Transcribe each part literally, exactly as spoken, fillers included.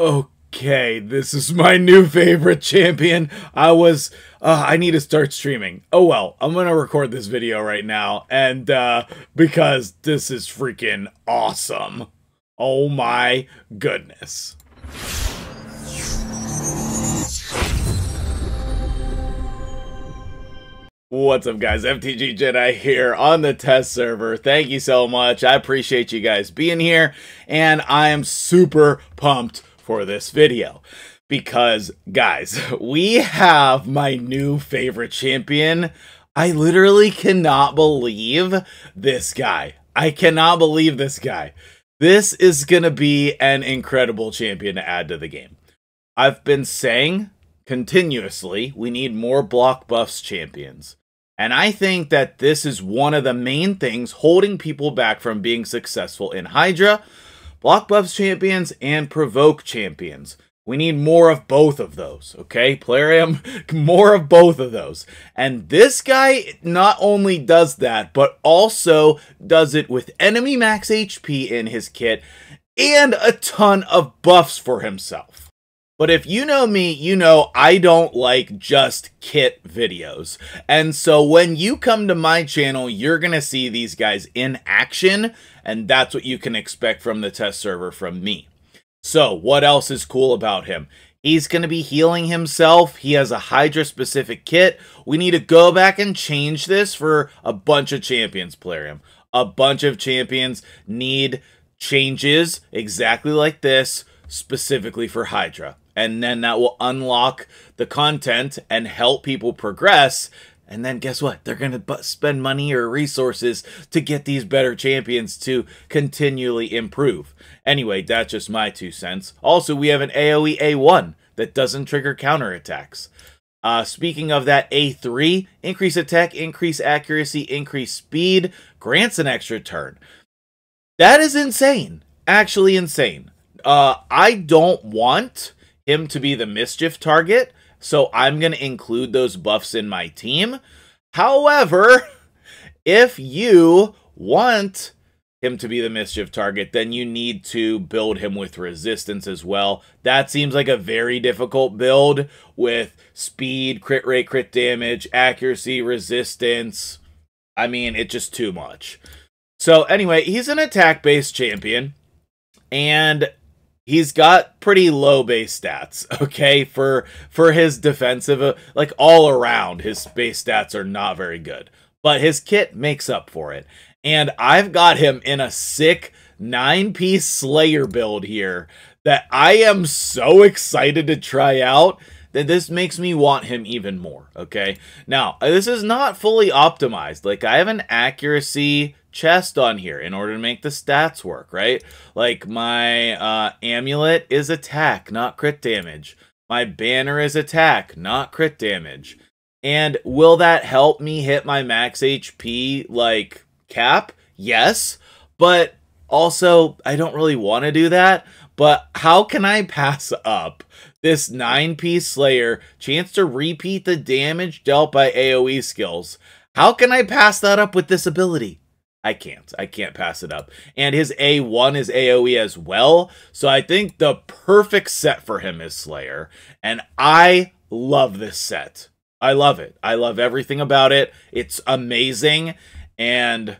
Okay, this is my new favorite champion. I was, uh, I need to start streaming. Oh well, I'm gonna record this video right now, and, uh, because this is freaking awesome. Oh my goodness. What's up, guys? M T G Jedi here on the test server. Thank you so much. I appreciate you guys being here, and I am super pumped for this video because, guys, we have my new favorite champion. I literally cannot believe this guy. I cannot believe this guy. This is gonna be an incredible champion to add to the game. I've been saying continuously we need more block buffs champions, and I think that this is one of the main things holding people back from being successful in Hydra. Block buffs champions and provoke champions. We need more of both of those, okay? Plarium, more of both of those. And this guy not only does that, but also does it with enemy max H P in his kit and a ton of buffs for himself. But if you know me, you know I don't like just kit videos. And so when you come to my channel, you're going to see these guys in action, and that's what you can expect from the test server from me. So what else is cool about him? He's going to be healing himself. He has a Hydra-specific kit. We need to go back and change this for a bunch of champions, Plarium. A bunch of champions need changes exactly like this, specifically for Hydra. And then that will unlock the content and help people progress. And then guess what? They're going to spend money or resources to get these better champions to continually improve. Anyway, that's just my two cents. Also, we have an AoE A one that doesn't trigger counterattacks. Uh, speaking of that, A three, increase attack, increase accuracy, increase speed, grants an extra turn. That is insane. Actually insane. Uh, I don't want him to be the mischief target, so I'm going to include those buffs in my team. However, if you want him to be the mischief target, then you need to build him with resistance as well. That seems like a very difficult build with speed, crit rate, crit damage, accuracy, resistance. I mean, it's just too much. So anyway, he's an attack-based champion, and he's got pretty low base stats, okay, for for his defensive, uh, like all around, his base stats are not very good. But his kit makes up for it. And I've got him in a sick nine-piece Slayer build here that I am so excited to try out that this makes me want him even more, okay? Now, this is not fully optimized. Like, I have an accuracy chest on here in order to make the stats work, right? Like, my uh, amulet is attack, not crit damage. My banner is attack, not crit damage. And will that help me hit my max H P, like, cap? Yes, but also, I don't really want to do that. But how can I pass up this nine-piece Slayer, chance to repeat the damage dealt by AoE skills? How can I pass that up with this ability? I can't. I can't pass it up. And his A one is AoE as well. So I think the perfect set for him is Slayer. And I love this set. I love it. I love everything about it. It's amazing. And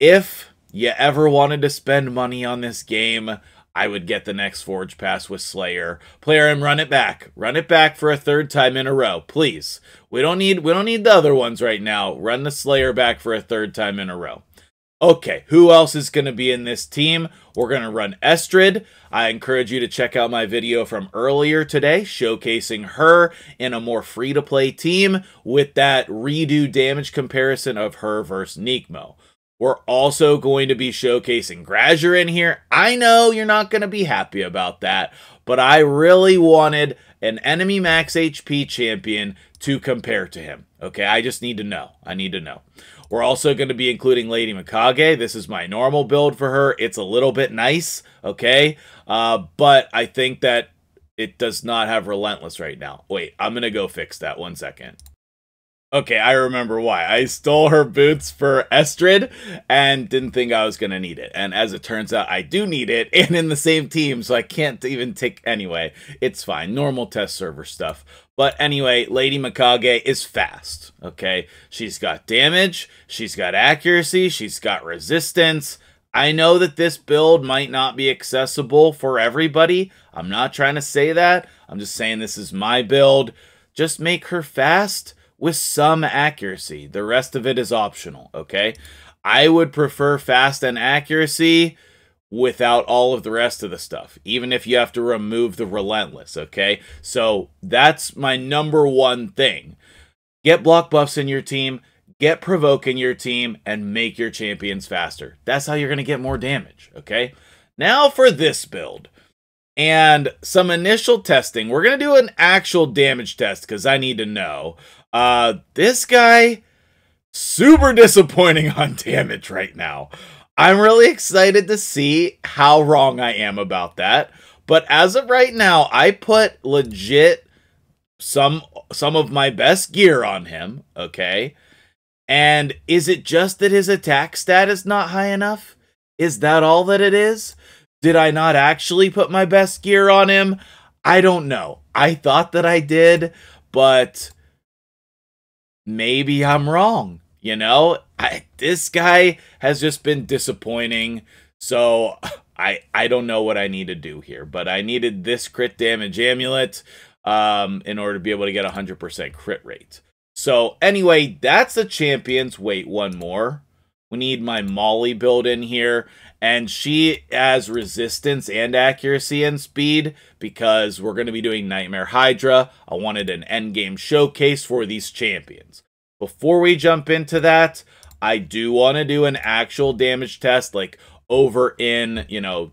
if you ever wanted to spend money on this game, I would get the next Forge Pass with Slayer. Plarium, run it back. Run it back for a third time in a row, please. We don't need we don't need the other ones right now. Run the Slayer back for a third time in a row. Okay, who else is going to be in this team? We're going to run Eostrid. I encourage you to check out my video from earlier today, showcasing her in a more free-to-play team with that redo damage comparison of her versus Neekmo. We're also going to be showcasing Grazer in here. I know you're not going to be happy about that, but I really wanted an enemy max H P champion to compare to him. Okay, I just need to know. I need to know. We're also going to be including Lady Mikage. This is my normal build for her. It's a little bit nice, okay? Uh, but I think that it does not have Relentless right now. Wait, I'm going to go fix that. One second. Okay, I remember why. I stole her boots for Eostrid and didn't think I was going to need it. And as it turns out, I do need it, and in the same team, so I can't even take... Anyway, it's fine. Normal test server stuff. But anyway, Lady Mikage is fast, okay? She's got damage, she's got accuracy, she's got resistance. I know that this build might not be accessible for everybody. I'm not trying to say that. I'm just saying this is my build. Just make her fast with some accuracy. The rest of it is optional, okay? I would prefer fast and accuracy without all of the rest of the stuff, even if you have to remove the relentless, okay? So that's my number one thing. Get block buffs in your team, get provoke in your team, and make your champions faster. That's how you're going to get more damage, okay? Now for this build. And some initial testing. We're going to do an actual damage test because I need to know. Uh, this guy, super disappointing on damage right now. I'm really excited to see how wrong I am about that. But as of right now, I put legit some, some of my best gear on him, okay? And is it just that his attack stat is not high enough? Is that all that it is? Did I not actually put my best gear on him? I don't know. I thought that I did, but... maybe I'm wrong, you know? I, this guy has just been disappointing, so I I don't know what I need to do here, but I needed this crit damage amulet um, in order to be able to get one hundred percent crit rate. So anyway, that's the champions. Wait, one more. We need my Molly build in here, and she has resistance and accuracy and speed because we're going to be doing Nightmare Hydra. I wanted an endgame showcase for these champions. Before we jump into that, I do want to do an actual damage test, like over in, you know,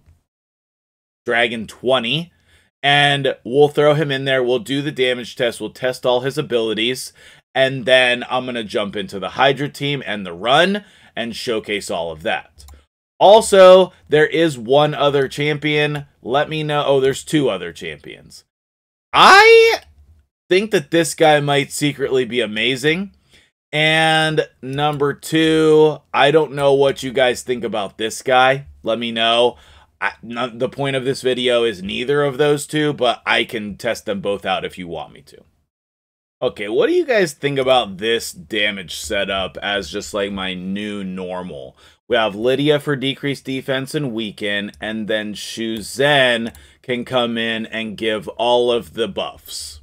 Dragon twenty, and we'll throw him in there. We'll do the damage test. We'll test all his abilities, and then I'm going to jump into the Hydra team and the run and showcase all of that. Also, there is one other champion. Let me know. Oh, there's two other champions. I think that this guy might secretly be amazing. And number two, I don't know what you guys think about this guy. Let me know. I, not, the point of this video is neither of those two, but I can test them both out if you want me to. Okay, what do you guys think about this damage setup as just like my new normal? We have Lydia for decreased defense and weaken, and then Shuzen can come in and give all of the buffs.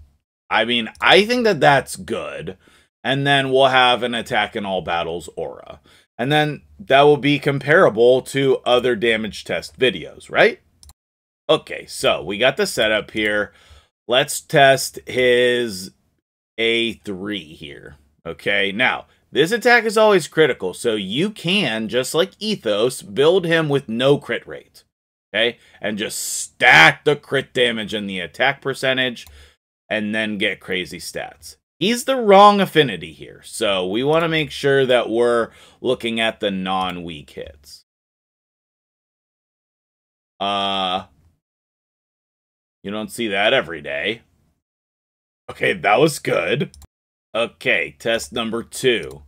I mean, I think that that's good. And then we'll have an attack in all battles aura. And then that will be comparable to other damage test videos, right? Okay, so we got the setup here. Let's test his... A three here. Okay, now this attack is always critical, so you can, just like Ethos, build him with no crit rate, okay, and just stack the crit damage and the attack percentage and then get crazy stats. He's the wrong affinity here, so we want to make sure that we're looking at the non-weak hits. Uh you don't see that every day. Okay, that was good. Okay, test number two.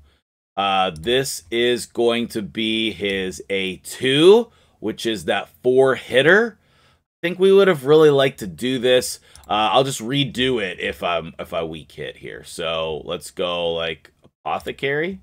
Uh, this is going to be his A two, which is that four hitter. I think we would have really liked to do this. Uh, I'll just redo it if I'm if I weak hit here. So let's go like Apothecary.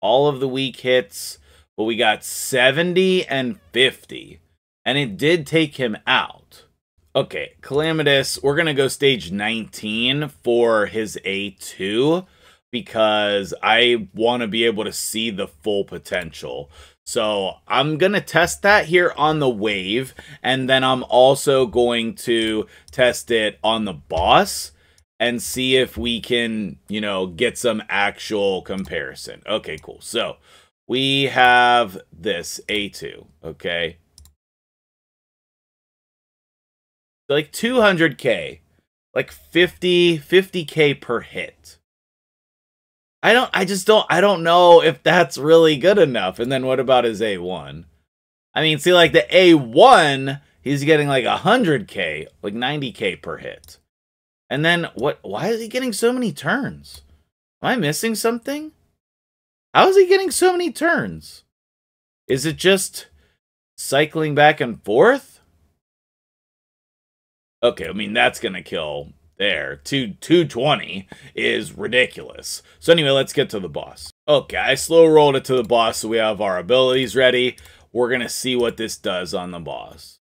All of the weak hits, but we got seventy and fifty, and it did take him out. Okay, Calamitus, we're going to go stage nineteen for his A two because I want to be able to see the full potential. So I'm going to test that here on the wave, and then I'm also going to test it on the boss and see if we can, you know, get some actual comparison. Okay, cool. So we have this A two, okay? Like two hundred K, like fifty, fifty K per hit. I don't, I just don't, I don't know if that's really good enough. And then what about his A one? I mean, see, like the A one, he's getting like one hundred K, like ninety K per hit. And then what? Why is he getting so many turns? Am I missing something? How is he getting so many turns? Is it just cycling back and forth? Okay, I mean, that's going to kill there. two twenty is ridiculous. So anyway, let's get to the boss. Okay, I slow rolled it to the boss, so we have our abilities ready. We're going to see what this does on the boss.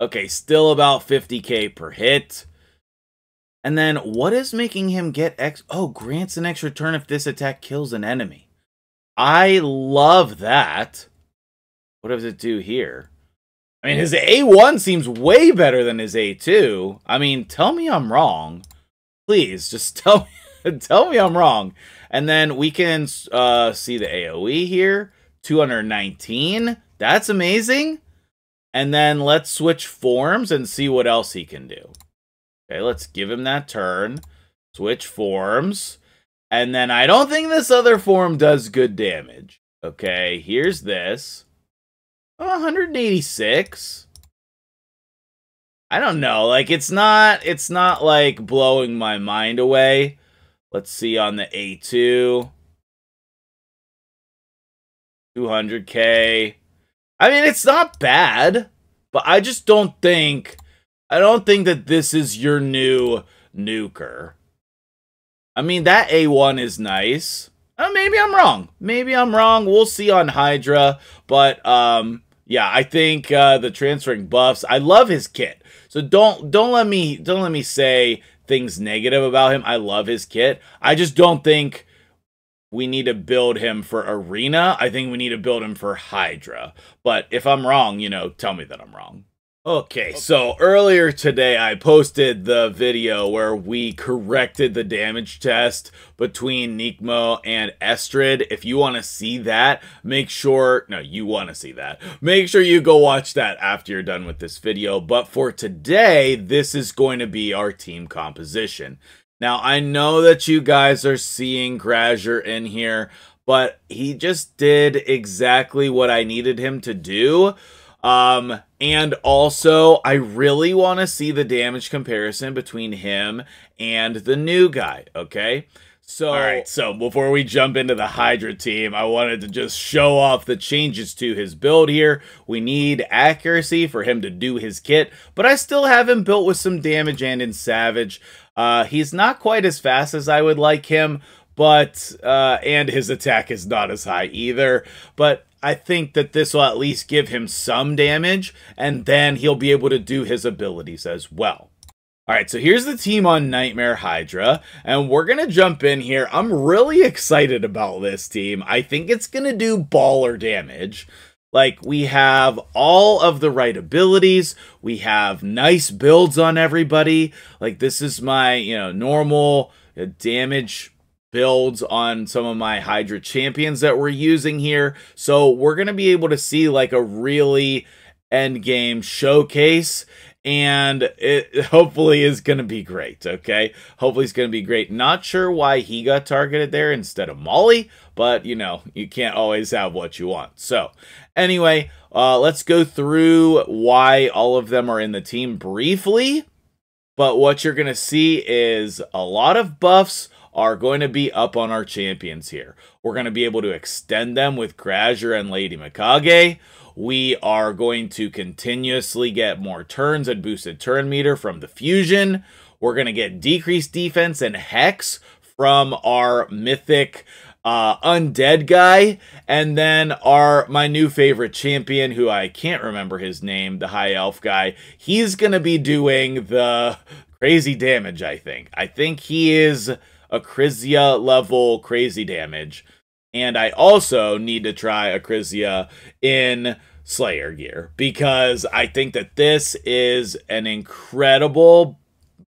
Okay, still about fifty K per hit. And then what is making him get X? Oh, grants an extra turn if this attack kills an enemy. I love that. What does it do here? I mean, his A one seems way better than his A two. I mean, tell me I'm wrong. Please, just tell me, tell me I'm wrong. And then we can uh, see the AoE here. two nineteen. That's amazing. And then let's switch forms and see what else he can do. Okay, let's give him that turn. Switch forms. And then I don't think this other form does good damage. Okay, here's this. one eighty-six. I don't know. Like, it's not, it's not like blowing my mind away. Let's see on the A two. two hundred K. I mean, it's not bad. But I just don't think... I don't think that this is your new nuker. I mean, that A one is nice. Oh, maybe I'm wrong. Maybe I'm wrong. We'll see on Hydra. But, um, yeah, I think uh, the transferring buffs. I love his kit. So don't don't let me don't let me say things negative about him. I love his kit. I just don't think we need to build him for Arena. I think we need to build him for Hydra. But if I'm wrong, you know, tell me that I'm wrong. Okay, so earlier today I posted the video where we corrected the damage test between Neekmo and Eostrid. If you want to see that, make sure... No, you want to see that. Make sure you go watch that after you're done with this video. But for today, this is going to be our team composition. Now, I know that you guys are seeing Grazer in here, but he just did exactly what I needed him to do. Um, and also, I really want to see the damage comparison between him and the new guy, okay? So, all right, so before we jump into the Hydra team, I wanted to just show off the changes to his build here. We need accuracy for him to do his kit, but I still have him built with some damage and in Savage. Uh, he's not quite as fast as I would like him, but, uh, and his attack is not as high either, but I think that this will at least give him some damage, and then he'll be able to do his abilities as well. All right, so here's the team on Nightmare Hydra, and we're going to jump in here. I'm really excited about this team. I think it's going to do baller damage. Like, we have all of the right abilities. We have nice builds on everybody. Like, this is my, you know, normal damage builds on some of my Hydra champions that we're using here. So we're going to be able to see like a really end game showcase, and it hopefully is going to be great. Okay. Hopefully it's going to be great. Not sure why he got targeted there instead of Molly, but you know, you can't always have what you want. So anyway, uh, let's go through why all of them are in the team briefly, but what you're going to see is a lot of buffs are going to be up on our champions here. We're going to be able to extend them with Grazer and Lady Mikage. We are going to continuously get more turns and boosted turn meter from the fusion. We're going to get decreased defense and hex from our mythic uh, undead guy. And then our my new favorite champion, who I can't remember his name, the high elf guy, he's going to be doing the crazy damage, I think. I think he is... Akrizia level crazy damage, and I also need to try Akrizia in Slayer gear because I think that this is an incredible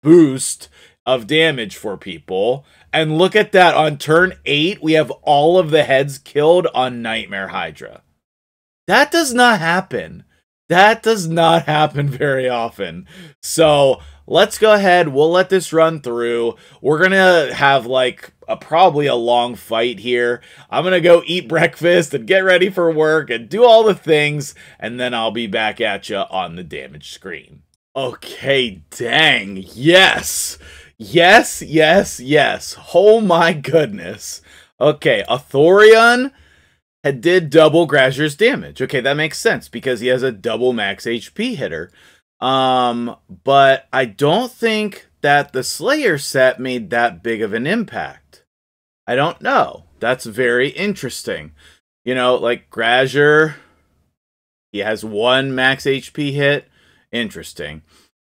boost of damage for people. And look at that, on turn eight we have all of the heads killed on Nightmare Hydra. That does not happen. That does not happen very often. So let's go ahead. We'll let this run through. We're going to have like a, probably a long fight here. I'm going to go eat breakfast and get ready for work and do all the things. And then I'll be back at you on the damage screen. Okay, dang. Yes. Yes, yes, yes. Oh my goodness. Okay, Othorion had did double Grazer's damage. Okay, that makes sense because he has a double max H P hitter. Um, but I don't think that the Slayer set made that big of an impact. I don't know. That's very interesting. You know, like Grazer, he has one max H P hit. Interesting.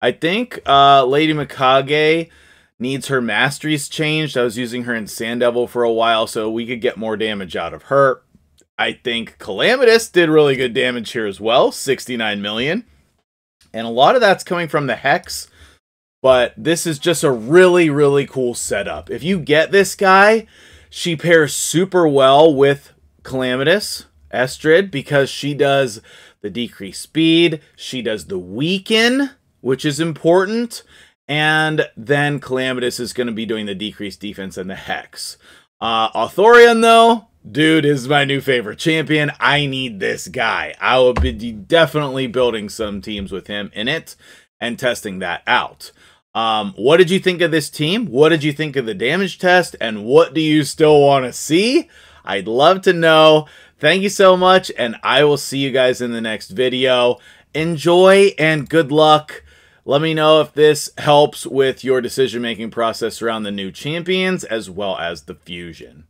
I think uh, Lady Mikage needs her masteries changed. I was using her in Sand Devil for a while, so we could get more damage out of her. I think Calamitus did really good damage here as well, sixty-nine million. And a lot of that's coming from the Hex, but this is just a really, really cool setup. If you get this guy, she pairs super well with Calamitus, Eostrid, because she does the decreased speed, she does the weaken, which is important, and then Calamitus is going to be doing the decreased defense and the Hex. Uh, Othorion, though, dude, is my new favorite champion. I need this guy. I will be definitely building some teams with him in it and testing that out. Um, what did you think of this team? What did you think of the damage test? And what do you still want to see? I'd love to know. Thank you so much, and I will see you guys in the next video. Enjoy and good luck. Let me know if this helps with your decision-making process around the new champions as well as the fusion.